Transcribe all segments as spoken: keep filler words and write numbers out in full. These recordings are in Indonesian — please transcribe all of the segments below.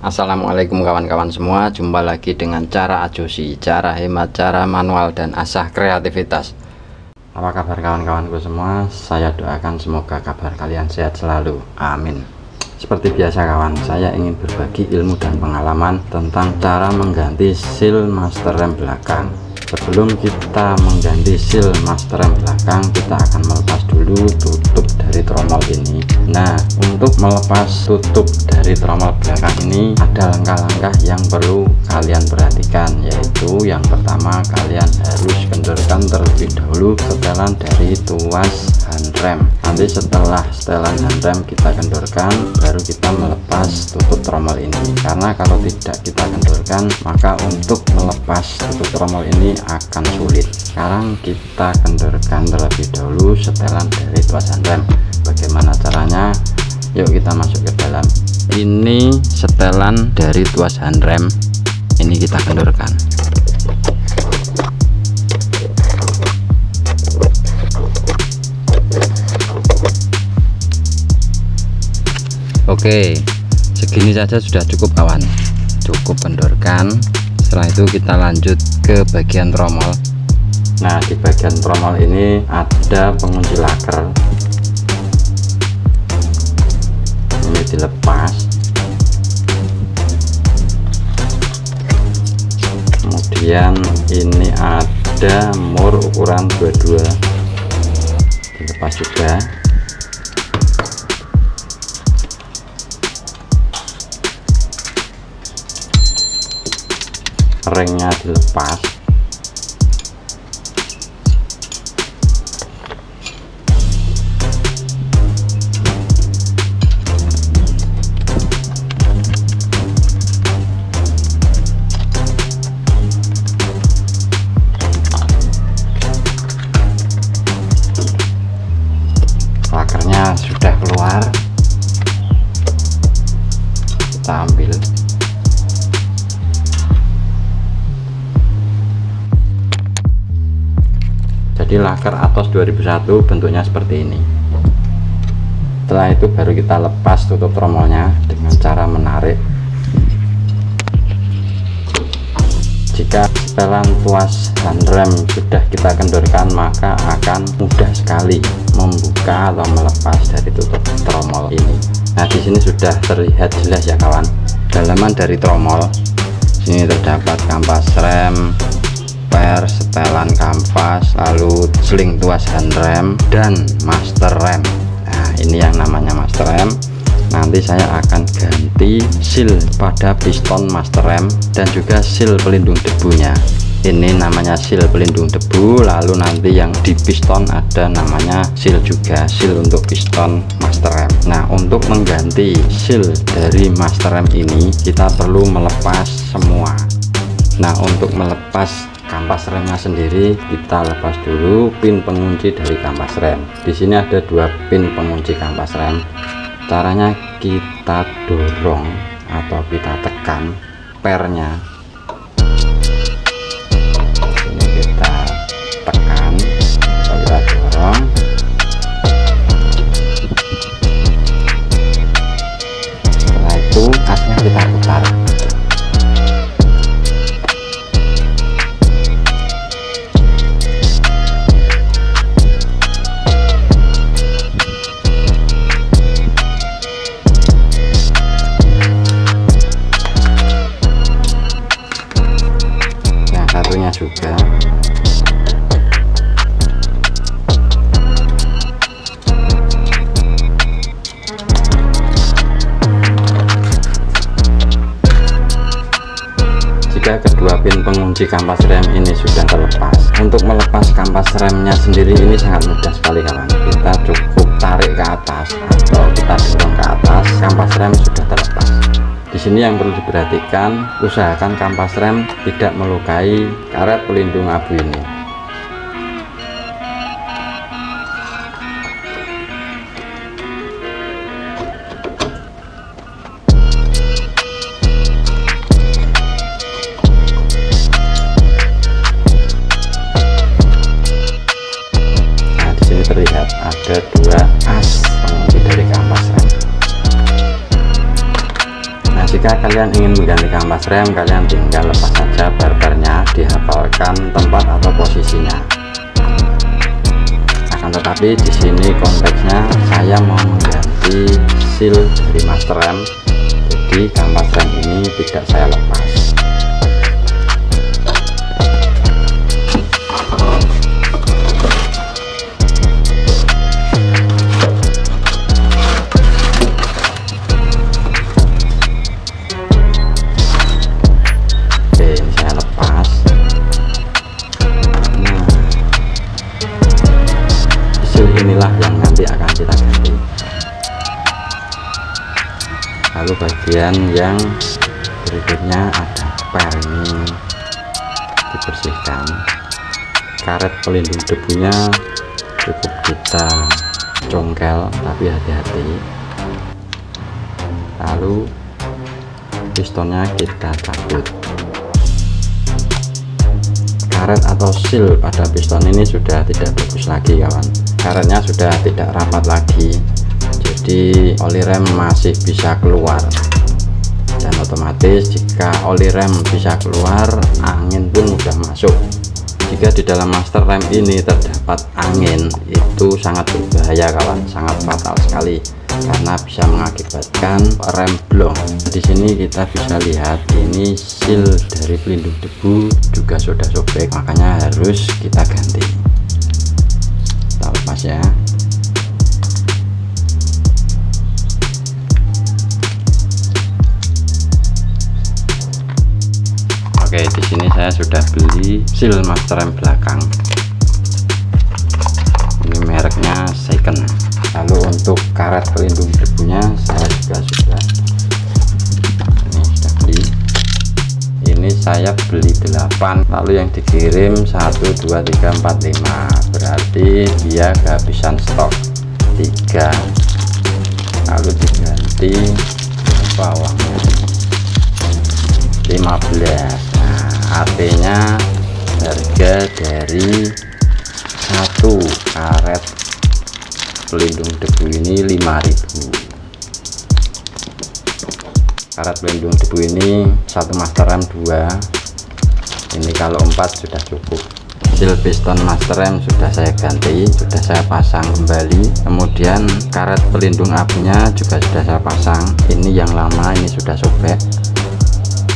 Assalamualaikum kawan-kawan semua, jumpa lagi dengan Cara Ajosi, cara hemat, cara manual, dan asah kreativitas. Apa kabar kawan-kawanku semua? Saya doakan semoga kabar kalian sehat selalu, amin. Seperti biasa kawan, saya ingin berbagi ilmu dan pengalaman tentang cara mengganti seal master rem belakang. Sebelum kita mengganti seal master rem belakang, kita akan melepas dulu tutup dari tromol ini. Nah, untuk melepas tutup dari tromol belakang ini ada langkah-langkah yang perlu kalian perhatikan, yaitu yang pertama, kalian harus kendorkan terlebih dahulu setelan dari tuas handrem. Nanti setelah setelan handrem kita kendorkan, baru kita melepas tutup tromol ini, karena kalau tidak kita kendorkan maka untuk melepas tutup tromol ini akan sulit. Sekarang kita kendorkan terlebih dahulu setelan dari tuas handrem. Bagaimana caranya? Yuk kita masuk ke dalam. Ini setelan dari tuas handrem, ini kita kendorkan. Oke, segini saja sudah cukup kawan, cukup kendorkan. Setelah itu kita lanjut ke bagian tromol. Nah, di bagian tromol ini ada pengunci laker, ini dilepas, kemudian ini ada mur ukuran dua puluh dua dilepas juga. Ringnya dilepas, lakernya sudah keluar, kita ambil. Jadi laker Atoz dua ribu satu bentuknya seperti ini. Setelah itu baru kita lepas tutup tromolnya dengan cara menarik. Jika setelan tuas handrem sudah kita kendorkan, maka akan mudah sekali membuka atau melepas dari tutup tromol ini. Nah, di sini sudah terlihat jelas ya kawan, dalaman dari tromol. Ini terdapat kampas rem, per setelan kampas, lalu sling tuas handrem, dan master rem. Nah, ini yang namanya master rem. Nanti saya akan ganti seal pada piston master rem dan juga seal pelindung debunya. Ini namanya seal pelindung debu, lalu nanti yang di piston ada namanya seal juga, seal untuk piston master rem. Nah, untuk mengganti seal dari master rem ini kita perlu melepas semua. Nah, untuk melepas kampas remnya sendiri, kita lepas dulu pin pengunci dari kampas rem. Di sini ada dua pin pengunci kampas rem. Caranya kita dorong atau kita tekan pernya. Ini kita tekan, kita dorong. Setelah itu asnya kita putar. Juga jika kedua pin pengunci kampas rem ini sudah terlepas, untuk melepas kampas remnya sendiri ini sangat mudah sekali kawan. Kita cukup tarik ke atas atau kita dorong ke atas, kampas rem sudah terlepas. Di sini yang perlu diperhatikan, usahakan kampas rem tidak melukai karet pelindung abu ini. Nah, di sini terlihat ada dua as pengunci dari kampas rem. Jika kalian ingin mengganti kampas rem, kalian tinggal lepas saja barbarnya, dihafalkan tempat atau posisinya. Akan tetapi di sini konteksnya saya mau mengganti seal dari master rem, jadi kampas rem ini tidak saya lepas. Inilah yang nanti akan kita ganti. Lalu bagian yang berikutnya ada pel, ini dibersihkan, karet pelindung debunya cukup kita congkel tapi hati-hati. Lalu pistonnya kita cabut. Karet atau seal pada piston ini sudah tidak bagus lagi kawan, karetnya sudah tidak rapat lagi, jadi oli rem masih bisa keluar, dan otomatis jika oli rem bisa keluar, angin pun mudah masuk. Jika di dalam master rem ini terdapat angin, itu sangat berbahaya kawan, sangat fatal sekali karena bisa mengakibatkan rem blong. Di sini kita bisa lihat ini seal dari pelindung debu juga sudah sobek, makanya harus kita ganti. Kita lepas ya. Oke, di sini saya sudah beli seal master rem belakang. Ini mereknya Seiken. Lalu untuk karet pelindung debunya saya juga sudah ini sudah beli. Ini saya beli delapan, lalu yang dikirim satu dua tiga empat lima, berarti dia kehabisan stok tiga. Lalu diganti bawahnya lima belas. Artinya harga dari satu karet pelindung debu ini lima ribu. Karet pelindung debu ini satu master rem dua. Ini kalau empat sudah cukup. Seal piston master rem sudah saya ganti, sudah saya pasang kembali. Kemudian karet pelindung abunya juga sudah saya pasang. Ini yang lama, ini sudah sobek.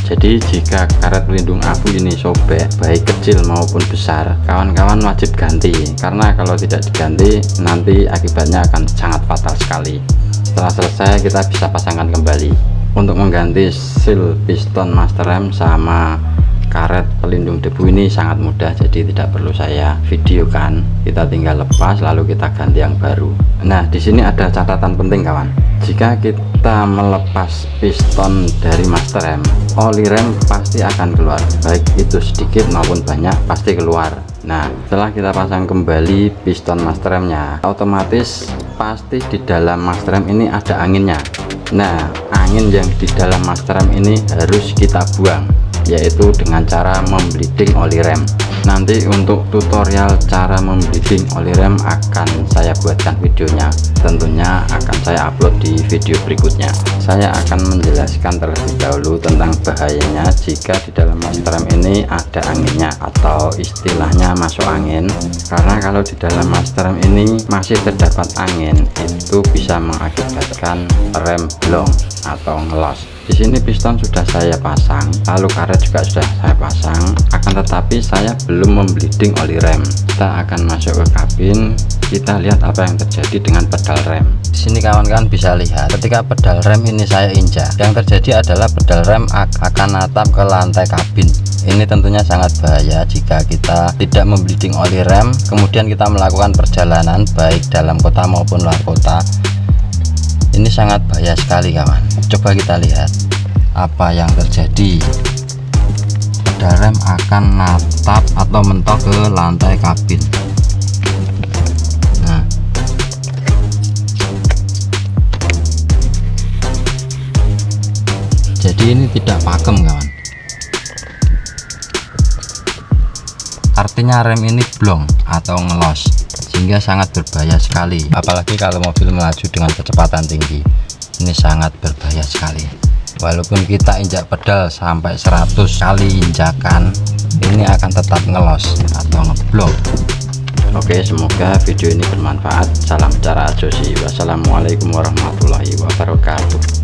Jadi jika karet pelindung abu ini sobek, baik kecil maupun besar, kawan-kawan wajib ganti, karena kalau tidak diganti nanti akibatnya akan sangat fatal sekali. Setelah selesai kita bisa pasangkan kembali. Untuk mengganti seal piston master rem sama karet pelindung debu ini sangat mudah, jadi tidak perlu saya videokan. Kita tinggal lepas lalu kita ganti yang baru. Nah, di sini ada catatan penting kawan. Jika kita melepas piston dari master rem, oli rem pasti akan keluar, baik itu sedikit maupun banyak pasti keluar. Nah, setelah kita pasang kembali piston master remnya, otomatis pasti di dalam master rem ini ada anginnya. Nah, angin yang di dalam master rem ini harus kita buang, yaitu dengan cara membleeding oli rem. Nanti untuk tutorial cara membleeding oli rem akan saya buatkan videonya, tentunya akan saya upload di video berikutnya. Saya akan menjelaskan terlebih dahulu tentang bahayanya jika di dalam master rem ini ada anginnya, atau istilahnya masuk angin, karena kalau di dalam master rem ini masih terdapat angin, itu bisa mengakibatkan rem blong atau ngelos. Di sini piston sudah saya pasang, lalu karet juga sudah saya pasang, akan tetapi saya belum membleeding oli rem. Kita akan masuk ke kabin, kita lihat apa yang terjadi dengan pedal rem. Di sini kawan-kawan bisa lihat, ketika pedal rem ini saya injak, yang terjadi adalah pedal rem akan natap ke lantai kabin. Ini tentunya sangat bahaya jika kita tidak membleeding oli rem, kemudian kita melakukan perjalanan baik dalam kota maupun luar kota. Ini sangat bahaya sekali kawan. Coba kita lihat apa yang terjadi. Pedal rem akan natap atau mentok ke lantai kabin. Nah, jadi ini tidak pakem kawan, artinya rem ini blong atau ngelos, sehingga sangat berbahaya sekali, apalagi kalau mobil melaju dengan kecepatan tinggi. Ini sangat berbahaya sekali. Walaupun kita injak pedal sampai seratus kali injakan, ini akan tetap ngelos atau ngeblok. Oke, semoga video ini bermanfaat. Salam Cara Ajosi. Wassalamualaikum warahmatullahi wabarakatuh.